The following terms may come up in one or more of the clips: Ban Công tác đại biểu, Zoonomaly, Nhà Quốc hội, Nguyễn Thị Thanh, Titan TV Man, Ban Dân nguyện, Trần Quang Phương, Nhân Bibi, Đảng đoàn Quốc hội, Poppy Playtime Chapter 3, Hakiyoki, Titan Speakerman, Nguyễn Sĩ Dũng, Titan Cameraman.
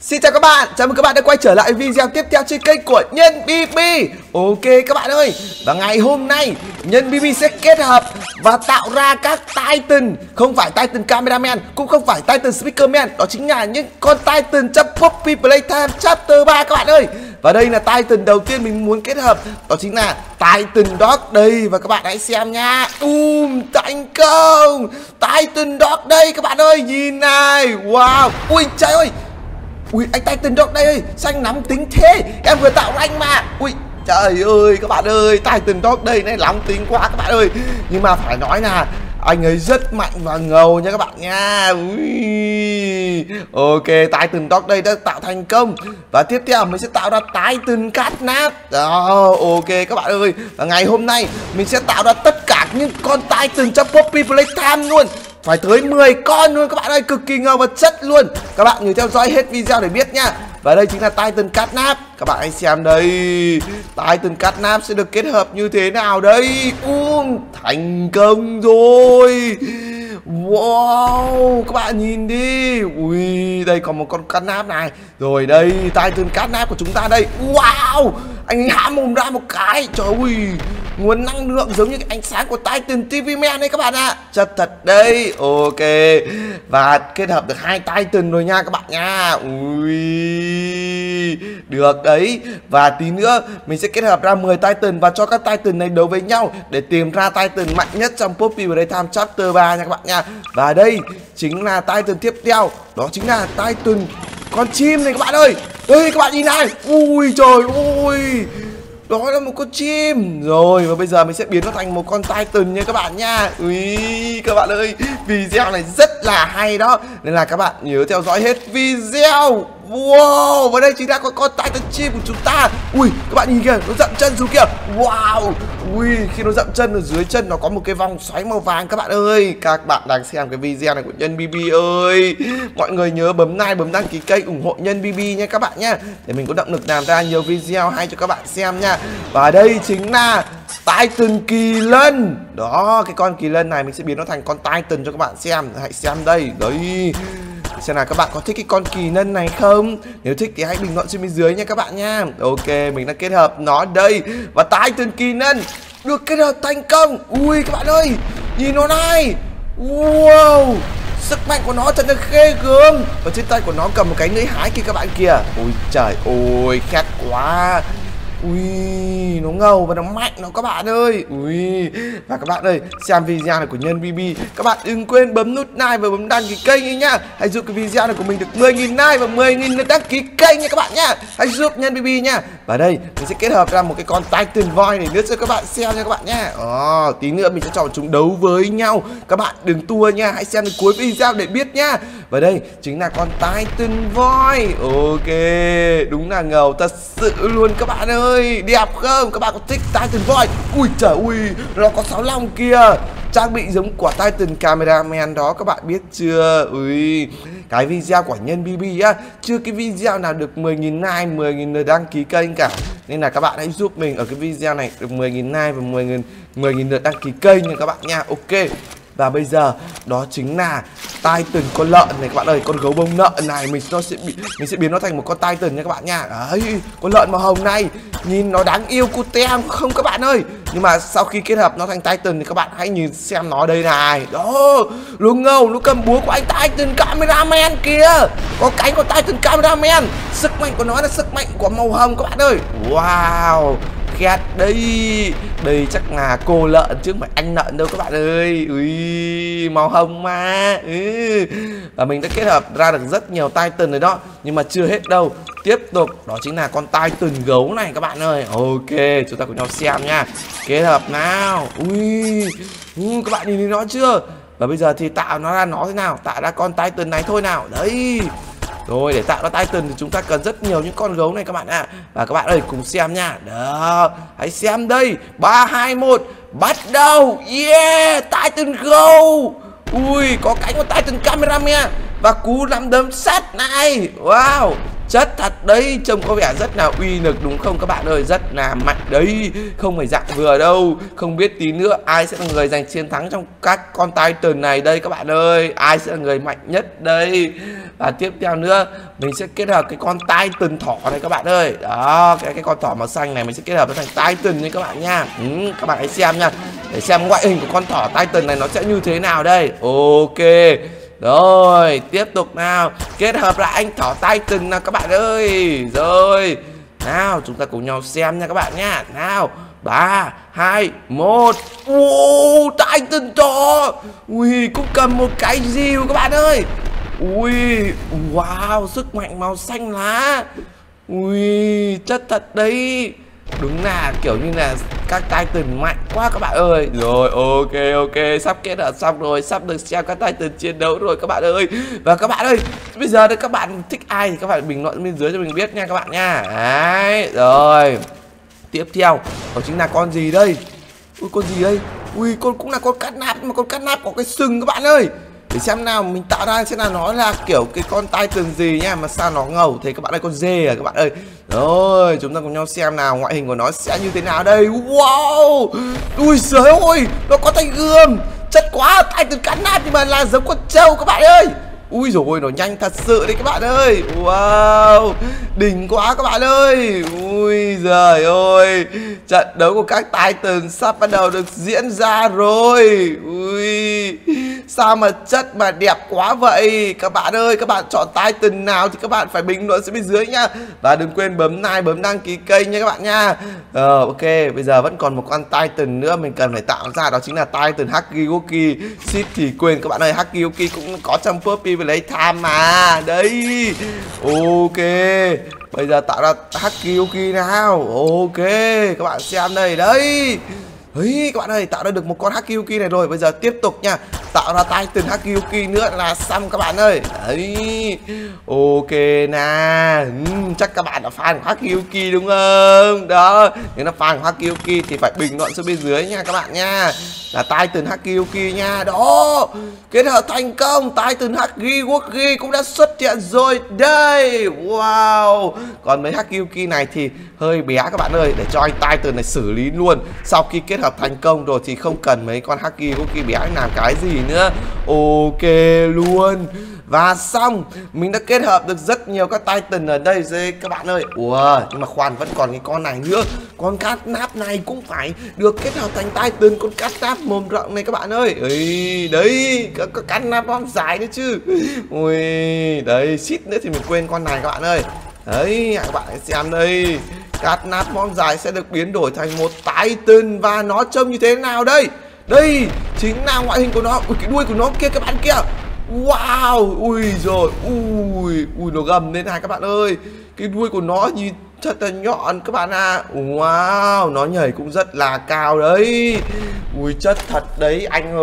Xin chào các bạn, chào mừng các bạn đã quay trở lại video tiếp theo trên kênh của Nhân Bibi. Ok các bạn ơi, và ngày hôm nay Nhân Bibi sẽ kết hợp và tạo ra các Titan. Không phải Titan Cameraman, cũng không phải Titan Speakerman. Đó chính là những con Titan trong Poppy Playtime Chapter 3 các bạn ơi. Và đây là Titan đầu tiên mình muốn kết hợp. Đó chính là Titan Dog đây. Và các bạn hãy xem nha. Thành công. Titan Dog đây các bạn ơi. Nhìn này. Wow. Ui trời ơi. Ui anh Titan Dog đây ơi. Sao anh nóng tính thế? Em vừa tạo ra anh mà. Ui trời ơi các bạn ơi. Titan Dog đây này nóng tính quá các bạn ơi. Nhưng mà phải nói là anh ấy rất mạnh và ngầu nha các bạn nha. Ui. Ok, Titan Dog đây đã tạo thành công. Và tiếp theo mình sẽ tạo ra Titan Catnap. Đó, ok các bạn ơi. Và ngày hôm nay mình sẽ tạo ra tất cả những con Titan trong Poppy Playtime luôn. Phải tới 10 con luôn các bạn ơi, cực kỳ ngầu và chất luôn. Các bạn nhớ theo dõi hết video để biết nha. Và đây chính là Titan Catnap. Các bạn hãy xem đây. Titan Catnap sẽ được kết hợp như thế nào đây? Thành công rồi. Wow, các bạn nhìn đi. Ui, đây còn một con Catnap này. Rồi đây, Titan Catnap của chúng ta đây. Wow, anh há mồm ra một cái. Trời ơi, nguồn năng lượng giống như cái ánh sáng của Titan TV Man đấy các bạn ạ. Chật thật đấy. Ok. Và kết hợp được hai Titan rồi nha các bạn nha. Ui. Được đấy. Và tí nữa mình sẽ kết hợp ra 10 Titan và cho các Titan này đấu với nhau để tìm ra Titan mạnh nhất trong Poppy Playtime Chapter 3 nha các bạn nha. Và đây chính là Titan tiếp theo. Đó chính là Titan con chim này các bạn ơi. Ê các bạn nhìn này. Ui trời ơi. Đó là một con chim. Rồi và bây giờ mình sẽ biến nó thành một con Titan nha các bạn nha. Ui các bạn ơi, video này rất là hay đó. Nên là các bạn nhớ theo dõi hết video. Wow, và đây chính là con Titan chim của chúng ta. Ui, các bạn nhìn kìa, nó dậm chân xuống kìa. Wow, ui, khi nó dậm chân ở dưới chân nó có một cái vòng xoáy màu vàng các bạn ơi. Các bạn đang xem cái video này của Nhân Bibi ơi. Mọi người nhớ bấm like, bấm đăng ký kênh ủng hộ Nhân Bibi nha các bạn nhá. Để mình có động lực làm ra nhiều video hay cho các bạn xem nha. Và đây chính là Titan kỳ lân. Đó, cái con kỳ lân này mình sẽ biến nó thành con Titan cho các bạn xem. Hãy xem đây, đấy. Xem nào các bạn có thích cái con kỳ lân này không? Nếu thích thì hãy bình luận trên bên dưới nha các bạn nha. Ok, mình đã kết hợp nó đây. Và Titan kỳ lân được kết hợp thành công. Ui các bạn ơi, nhìn nó này. Wow, sức mạnh của nó thật là ghê gớm. Và trên tay của nó cầm một cái lưỡi hái kia các bạn kìa. Ui trời ơi, khét quá. Ui, nó ngầu và nó mạnh nó các bạn ơi. Ui, và các bạn ơi, xem video này của Nhân Bibi, các bạn đừng quên bấm nút like và bấm đăng ký kênh ấy nhá. Hãy giúp cái video này của mình được 10.000 like và 10.000 lượt đăng ký kênh nha các bạn nhá. Hãy giúp Nhân Bibi nhá. Và đây, mình sẽ kết hợp ra một cái con Titan voi này nữa cho các bạn xem nha các bạn nhá. Tí nữa mình sẽ cho chúng đấu với nhau. Các bạn đừng tua nha, hãy xem đến cuối video để biết nhá. Và đây chính là con Titan voi. Ok, đúng là ngầu thật sự luôn các bạn ơi. Đẹp không? Các bạn có thích Titan voi? Ui trời ui, nó có 6 lòng kìa. Trang bị giống của Titan Cameraman đó các bạn biết chưa? Ui, cái video của Nhân Bibi á, chưa cái video nào được 10.000 like, 10.000 lượt đăng ký kênh cả. Nên là các bạn hãy giúp mình ở cái video này được 10.000 like và 10.000 lượt đăng ký kênh nha các bạn nha. Ok. Và bây giờ đó chính là Titan con lợn này các bạn ơi, con gấu bông lợn này mình sẽ biến nó thành một con Titan nha các bạn nha. Đấy, con lợn màu hồng này nhìn nó đáng yêu cute không các bạn ơi. Nhưng mà sau khi kết hợp nó thành Titan thì các bạn hãy nhìn xem nó đây này. Đó, nó ngầu, nó cầm búa của anh Titan Cameraman kìa. Có cánh của Titan Cameraman. Sức mạnh của nó là sức mạnh của màu hồng các bạn ơi. Wow, ghét đây. Đây chắc là cô lợn chứ không phải anh lợn đâu các bạn ơi. Ui, màu hồng mà. Và mình đã kết hợp ra được rất nhiều Titan rồi đó. Nhưng mà chưa hết đâu. Tiếp tục đó chính là con Titan gấu này các bạn ơi. Ok, chúng ta cùng nhau xem nha. Kết hợp nào. Ui, các bạn nhìn thấy nó chưa? Và bây giờ thì tạo nó ra nó thế nào? Tạo ra con Titan này thôi nào. Đấy. Rồi, để tạo ra Titan thì chúng ta cần rất nhiều những con gấu này các bạn ạ. Và các bạn ơi, cùng xem nha. Đó, hãy xem đây. 3, 2, 1, bắt đầu. Yeah, Titan gấu. Ui, có cánh của Titan Cameraman. Và cú nắm đấm sắt này. Wow, Chất thật đấy, trông có vẻ rất là uy lực đúng không các bạn ơi, rất là mạnh đấy, không phải dạng vừa đâu. Không biết tí nữa ai sẽ là người giành chiến thắng trong các con Titan này đây các bạn ơi, ai sẽ là người mạnh nhất đây. Và tiếp theo nữa mình sẽ kết hợp cái con Titan thỏ này các bạn ơi. Đó, cái con thỏ màu xanh này mình sẽ kết hợp với thành Titan nha các bạn nha. Các bạn hãy xem nha, để xem ngoại hình của con thỏ Titan này nó sẽ như thế nào đây. Ok rồi, tiếp tục nào, kết hợp lại anh thỏ Titan nào các bạn ơi. Rồi nào, chúng ta cùng nhau xem nha các bạn nha. Nào, 3, 2, 1. Wow, Titan thỏ, ui cũng cầm một cái rìu các bạn ơi. Ui, wow, sức mạnh màu xanh lá. Ui, chất thật đấy. Đúng là kiểu như là các Titan mạnh quá các bạn ơi. Rồi, ok, sắp kết hợp xong rồi, sắp được xem các Titan chiến đấu rồi các bạn ơi. Và các bạn ơi, bây giờ đây các bạn thích ai thì các bạn bình luận bên dưới cho mình biết nha các bạn nha. Đấy, rồi. Tiếp theo, đó chính là con gì đây? Ui, con gì đây? Ui, con cũng là con cắt nát, mà con cắt nát có cái sừng các bạn ơi. Để xem nào, mình tạo ra xem nào nó là kiểu cái con Titan gì nha. Mà sao nó ngầu thế các bạn ơi, con dê à các bạn ơi. Rồi, chúng ta cùng nhau xem nào ngoại hình của nó sẽ như thế nào đây. Wow, ui giời ơi, nó có tay gươm, chất quá. Titan cắn nát nhưng mà là giống con trâu các bạn ơi. Ui dồi ôi, nó nhanh thật sự đấy các bạn ơi. Wow, đỉnh quá các bạn ơi. Ui giời ơi, trận đấu của các Titan sắp bắt đầu được diễn ra rồi. Ui, sao mà chất mà đẹp quá vậy. Các bạn ơi, các bạn chọn Titan nào thì các bạn phải bình luận xuống bên dưới nhá. Và đừng quên bấm like, bấm đăng ký kênh nha các bạn nha. Ok, bây giờ vẫn còn một con Titan nữa mình cần phải tạo ra, đó chính là Titan Hakiyoki. Shit thì quên các bạn ơi, Hakiyoki cũng có trong Poppy Playtime mà. Đấy, ok, bây giờ tạo ra Hakiyoki nào. Ok, các bạn xem đây, đấy. Ấy, các bạn ơi, tạo ra được một con Hakiyoki này rồi. Bây giờ tiếp tục nha, tạo ra Titan Hakiyoki nữa là xong các bạn ơi. Đấy, ok nè. Chắc các bạn là fan của Hakiyoki đúng không? Đó, nếu là fan của Hakiyoki thì phải bình luận xuống bên dưới nha các bạn nha, là Titan Hakiyoki nha. Đó, kết hợp thành công, Titan Hakiyoki cũng đã xuất hiện rồi đây. Wow, còn mấy Hakiyoki này thì hơi bé các bạn ơi, để cho anh Titan này xử lý luôn. Sau khi kết hợp thành công rồi thì không cần mấy con Hakiyoki bé làm cái gì nữa. Ok luôn. Và xong, mình đã kết hợp được rất nhiều các Titan ở đây rồi các bạn ơi. Wow, nhưng mà khoan, vẫn còn cái con này nữa. Con cát náp này cũng phải được kết hợp thành Titan, con cát náp mồm rộng này các bạn ơi. Ê, đấy, có cát náp bom dài nữa chứ. Ui, đấy, shit nữa thì mình quên con này các bạn ơi. Đấy, các bạn hãy xem đây, cát náp bom dài sẽ được biến đổi thành một Titan. Và nó trông như thế nào đây? Đây, chính là ngoại hình của nó. Ui, cái đuôi của nó kia các bạn kia. Wow, ui rồi, ui nó gầm lên này các bạn ơi. Cái đuôi của nó nhìn thật là nhọn các bạn à. Wow, nó nhảy cũng rất là cao đấy. Ui chất thật đấy anh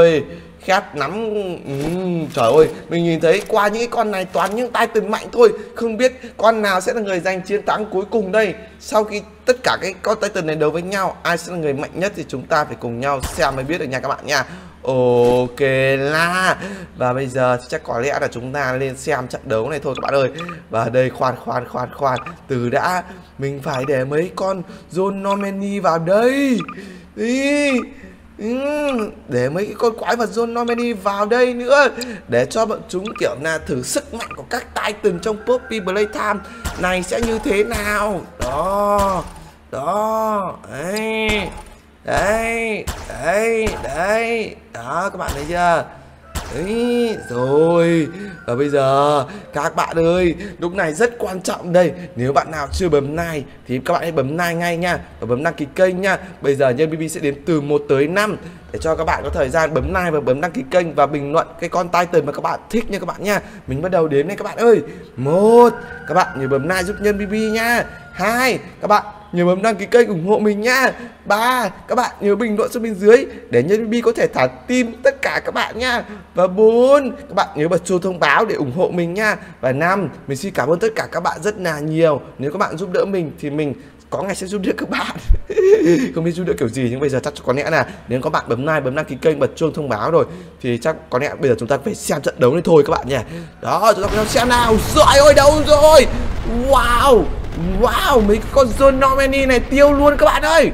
ơi, khét lắm. Trời ơi, mình nhìn thấy qua những cái con này toàn những Titan mạnh thôi. Không biết con nào sẽ là người giành chiến thắng cuối cùng đây. Sau khi tất cả cái con Titan này đấu với nhau, ai sẽ là người mạnh nhất thì chúng ta phải cùng nhau xem mới biết được nha các bạn nha. Ok là, và bây giờ chắc có lẽ là chúng ta lên xem trận đấu này thôi các bạn ơi. Và đây, khoan, từ đã, mình phải để mấy con Zoonomaly vào đây. Ý, để mấy cái con quái vật Zoonomaly vào đây nữa, để cho bọn chúng kiểu là thử sức mạnh của các Titan trong Poppy Playtime này sẽ như thế nào. Đó, đó, đấy, đấy, đấy, đấy. Đó, các bạn thấy chưa? Đấy, rồi. Và bây giờ các bạn ơi, lúc này rất quan trọng đây. Nếu bạn nào chưa bấm like thì các bạn hãy bấm like ngay nha, và bấm đăng ký kênh nha. Bây giờ Nhân Bibi sẽ đến từ 1 tới 5 để cho các bạn có thời gian bấm like và bấm đăng ký kênh và bình luận cái con Titan mà các bạn thích nha các bạn nha. Mình bắt đầu đếm đây các bạn ơi. 1, các bạn nhớ bấm like giúp Nhân Bibi nha. 2, các bạn nhớ bấm đăng ký kênh ủng hộ mình nha. 3, các bạn nhớ bình luận xuống bên dưới để Nhân Bibi có thể thả tim tất cả các bạn nha. Và 4, các bạn nhớ bật chuông thông báo để ủng hộ mình nha. Và 5, mình xin cảm ơn tất cả các bạn rất là nhiều. Nếu các bạn giúp đỡ mình thì mình có ngày sẽ giúp đỡ các bạn. Không biết giúp đỡ kiểu gì, nhưng bây giờ chắc có lẽ là nếu các bạn bấm like, bấm đăng ký kênh, bật chuông thông báo rồi thì chắc có lẽ bây giờ chúng ta phải xem trận đấu này thôi các bạn nhỉ. Đó, chúng ta cùng nhau xem nào. Rồi ôi, đâu rồi? Wow, wow, mấy con Zoonomaly này tiêu luôn các bạn ơi.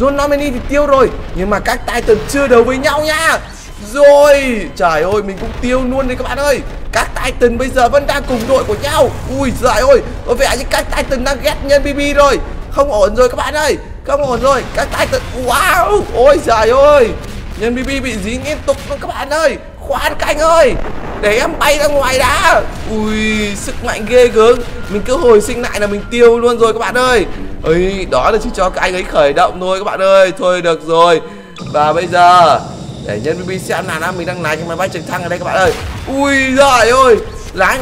Zoonomaly thì tiêu rồi, nhưng mà các Titan chưa đấu với nhau nha. Rồi, trời ơi, mình cũng tiêu luôn đấy các bạn ơi. Các Titan bây giờ vẫn đang cùng đội của nhau. Ui giời ơi, có vẻ như các Titan đang ghét Nhân Bibi rồi. Không ổn rồi các bạn ơi, không ổn rồi. Các Titan, wow, ôi giời ơi, Nhân Bibi bị dí liên tục luôn các bạn ơi. Khoan canh ơi, để em bay ra ngoài đã. Ui, sức mạnh ghê gớm. Mình cứ hồi sinh lại là mình tiêu luôn rồi các bạn ơi. Ơi, đó là chỉ cho cái anh ấy khởi động thôi các bạn ơi. Thôi được rồi. Và bây giờ để Nhân Bibi xem là mình đang lái cái máy bay trực thăng ở đây các bạn ơi. Ui giời ơi, lái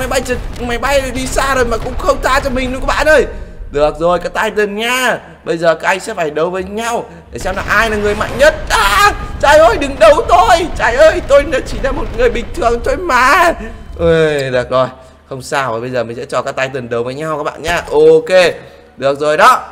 máy bay đi xa rồi mà cũng không tha cho mình luôn các bạn ơi. Được rồi các Titan nha. Bây giờ các anh sẽ phải đấu với nhau để xem là ai là người mạnh nhất. À, trời ơi đừng đấu tôi. Trời ơi tôi chỉ là một người bình thường thôi mà. Ui, được rồi. Không sao, bây giờ mình sẽ cho các Titan đấu với nhau các bạn nha. Ok, được rồi đó.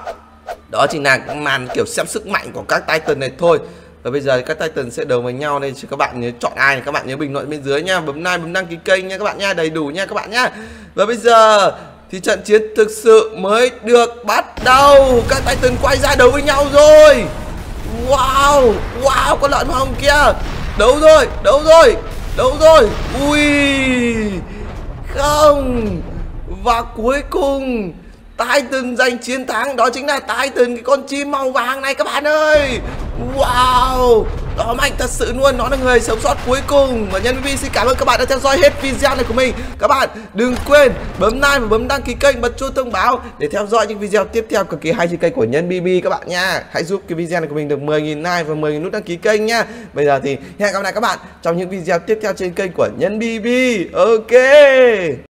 Đó chính là màn kiểu xem sức mạnh của các Titan này thôi. Và bây giờ các Titan sẽ đấu với nhau đây. Các bạn nhớ chọn ai, các bạn nhớ bình luận bên dưới nha. Bấm like, bấm đăng ký kênh nha các bạn nha. Đầy đủ nha các bạn nha. Và bây giờ thì trận chiến thực sự mới được bắt đầu. Các Titan quay ra đấu với nhau rồi. Wow, wow, con lợn hồng kia. Đấu rồi, đấu rồi, đấu rồi. Ui, không. Và cuối cùng Titan giành chiến thắng. Đó chính là Titan, cái con chim màu vàng này các bạn ơi. Wow, nó mạnh thật sự luôn. Nó là người sống sót cuối cùng. Và Nhân Bibi xin cảm ơn các bạn đã theo dõi hết video này của mình. Các bạn đừng quên bấm like và bấm đăng ký kênh, bật chuông thông báo để theo dõi những video tiếp theo cực kỳ hay trên kênh của Nhân Bibi các bạn nha. Hãy giúp cái video này của mình được 10.000 like và 10.000 nút đăng ký kênh nha. Bây giờ thì hẹn gặp lại các bạn trong những video tiếp theo trên kênh của Nhân Bibi. Ok.